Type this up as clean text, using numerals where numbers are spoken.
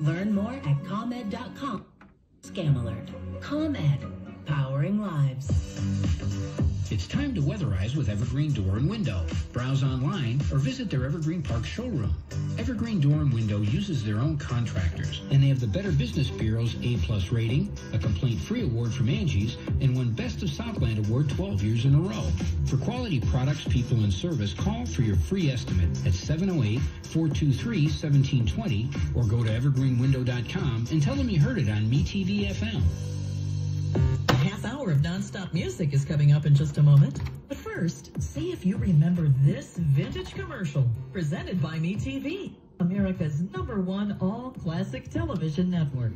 Learn more at ComEd.com. Scam alert. ComEd, powering lives. It's time to weatherize with Evergreen Door and Window. Browse online or visit their Evergreen Park showroom. Evergreen Door and Window uses their own contractors, and they have the Better Business Bureau's A+ rating, a complaint-free award from Angie's, and won Best of Southland Award 12 years in a row. For quality products, people, and service, call for your free estimate at 708-423-1720 or go to evergreenwindow.com and tell them you heard it on MeTV FM. A half hour of nonstop music is coming up in just a moment. But first, see if you remember this vintage commercial presented by MeTV, America's #1 all-classic television network.